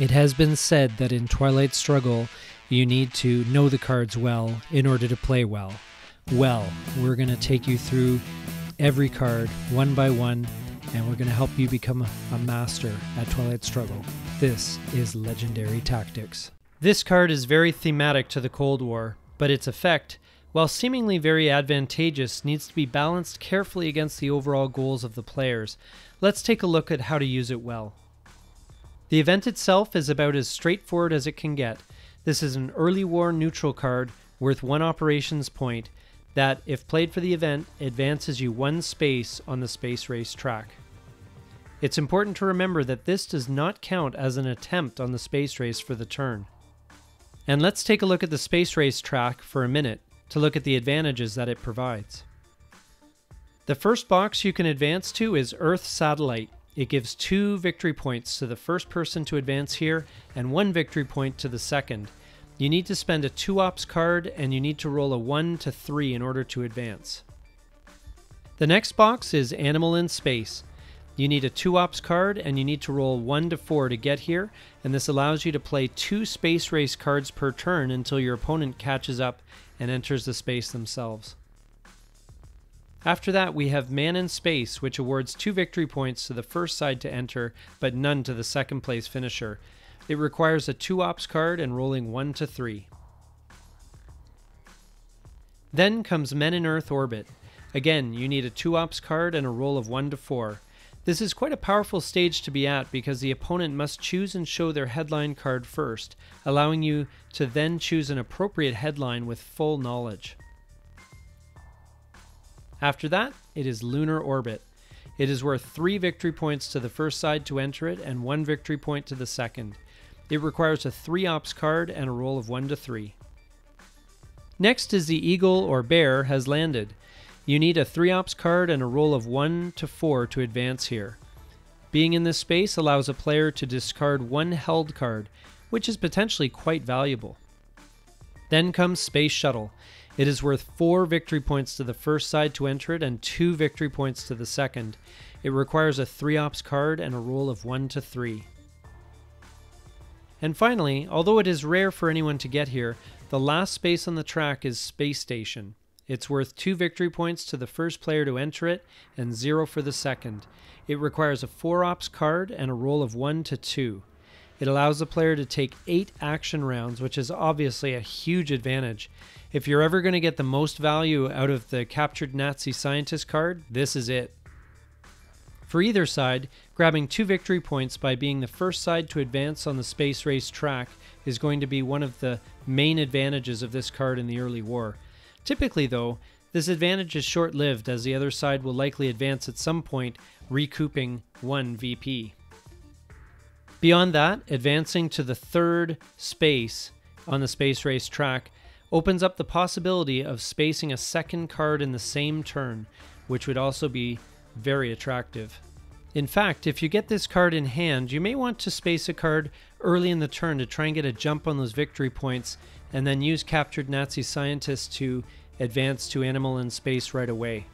It has been said that in Twilight Struggle, you need to know the cards well in order to play well. Well, we're going to take you through every card, one by one, and we're going to help you become a master at Twilight Struggle. This is Legendary Tactics. This card is very thematic to the Cold War, but its effect, while seemingly very advantageous, needs to be balanced carefully against the overall goals of the players. Let's take a look at how to use it well. The event itself is about as straightforward as it can get. This is an early war neutral card worth 1 operations point that, if played for the event, advances you 1 space on the space race track. It's important to remember that this does not count as an attempt on the space race for the turn. And let's take a look at the space race track for a minute to look at the advantages that it provides. The first box you can advance to is Earth satellite. It gives 2 victory points to the first person to advance here and 1 victory point to the second. You need to spend a 2-ops card and you need to roll a 1 to 3 in order to advance. The next box is Animal in Space. You need a 2-ops card and you need to roll 1 to 4 to get here, and this allows you to play 2 space race cards per turn until your opponent catches up and enters the space themselves. After that, we have Man in Space, which awards 2 victory points to the first side to enter, but none to the second place finisher. It requires a 2-ops card and rolling 1 to 3. Then comes Men in Earth Orbit. Again, you need a 2-ops card and a roll of 1 to 4. This is quite a powerful stage to be at because the opponent must choose and show their headline card first, allowing you to then choose an appropriate headline with full knowledge. After that, it is Lunar Orbit. It is worth 3 victory points to the first side to enter it and 1 victory point to the second. It requires a 3-ops card and a roll of 1 to 3. Next is the Eagle or Bear has landed. You need a 3-ops card and a roll of 1 to 4 to advance here. Being in this space allows a player to discard 1 held card, which is potentially quite valuable. Then comes Space Shuttle. It is worth 4 victory points to the first side to enter it and 2 victory points to the second. It requires a 3-ops card and a roll of 1 to 3. And finally, although it is rare for anyone to get here, the last space on the track is Space Station. It's worth 2 victory points to the first player to enter it and 0 for the second. It requires a 4-ops card and a roll of 1 to 2. It allows the player to take 8 action rounds, which is obviously a huge advantage. If you're ever going to get the most value out of the captured Nazi scientist card, this is it. For either side, grabbing 2 victory points by being the first side to advance on the space race track is going to be one of the main advantages of this card in the early war. Typically though, this advantage is short-lived as the other side will likely advance at some point, recouping 1 VP. Beyond that, advancing to the third space on the space race track opens up the possibility of spacing a second card in the same turn, which would also be very attractive. In fact, if you get this card in hand, you may want to space a card early in the turn to try and get a jump on those victory points, and then use captured Nazi scientist to advance to Animal in Space right away.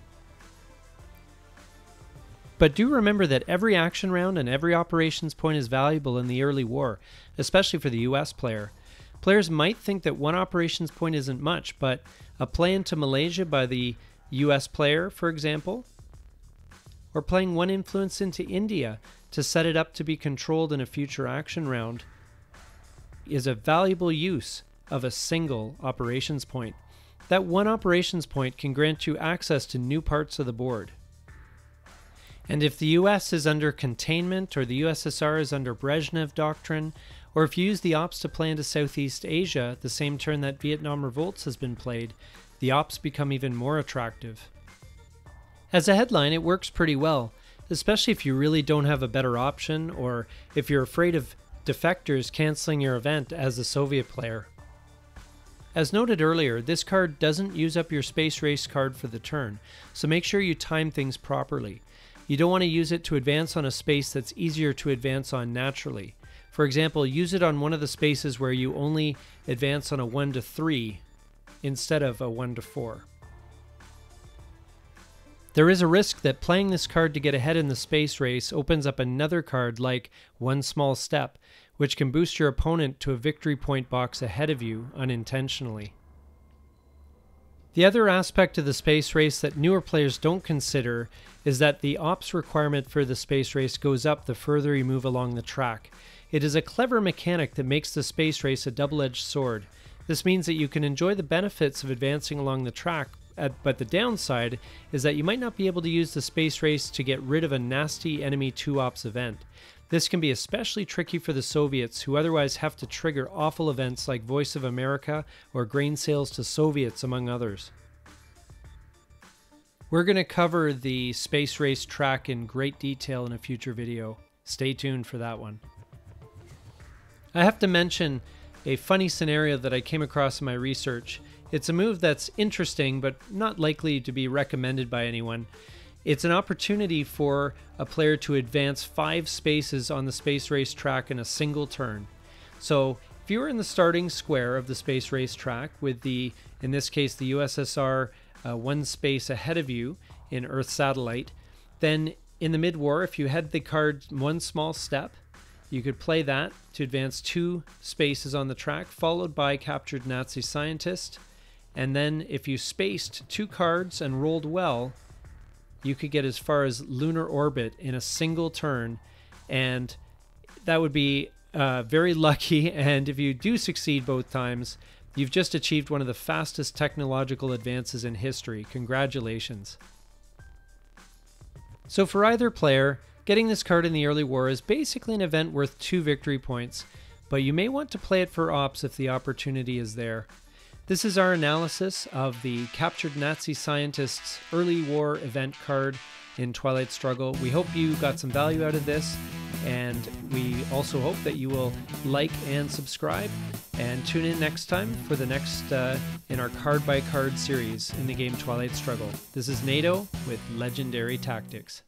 But do remember that every action round and every operations point is valuable in the early war, especially for the US player. Players might think that 1 operations point isn't much, but a play into Malaysia by the US player, for example, or playing 1 influence into India to set it up to be controlled in a future action round, is a valuable use of a single operations point. That 1 operations point can grant you access to new parts of the board. And if the US is under containment, or the USSR is under Brezhnev Doctrine, or if you use the ops to play into Southeast Asia the same turn that Vietnam Revolts has been played, the ops become even more attractive. As a headline, it works pretty well, especially if you really don't have a better option, or if you're afraid of defectors canceling your event as a Soviet player. As noted earlier, this card doesn't use up your space race card for the turn, so make sure you time things properly. You don't want to use it to advance on a space that's easier to advance on naturally. For example, use it on one of the spaces where you only advance on a 1 to 3 instead of a 1 to 4. There is a risk that playing this card to get ahead in the space race opens up another card like One Small Step, which can boost your opponent to a victory point box ahead of you unintentionally. The other aspect of the space race that newer players don't consider is that the ops requirement for the space race goes up the further you move along the track. It is a clever mechanic that makes the space race a double-edged sword. This means that you can enjoy the benefits of advancing along the track, but the downside is that you might not be able to use the space race to get rid of a nasty enemy 2-ops event. This can be especially tricky for the Soviets, who otherwise have to trigger awful events like Voice of America or grain sales to Soviets, among others. We're going to cover the space race track in great detail in a future video. Stay tuned for that one. I have to mention a funny scenario that I came across in my research. It's a move that's interesting but not likely to be recommended by anyone. It's an opportunity for a player to advance 5 spaces on the space race track in a single turn. So if you were in the starting square of the space race track with the, in this case, the USSR one space ahead of you in Earth satellite, then in the mid-war, if you had the card One Small Step, you could play that to advance 2 spaces on the track, followed by Captured Nazi Scientist. And then if you spaced 2 cards and rolled well, you could get as far as Lunar Orbit in a single turn, and that would be very lucky. And if you do succeed both times, you've just achieved one of the fastest technological advances in history. Congratulations. So for either player, getting this card in the early war is basically an event worth 2 victory points, but you may want to play it for ops if the opportunity is there. This is our analysis of the Captured Nazi Scientist's Early War event card in Twilight Struggle. We hope you got some value out of this, and we also hope that you will like and subscribe, and tune in next time for the next in our card-by-card series in the game Twilight Struggle. This is NATO with Legendary Tactics.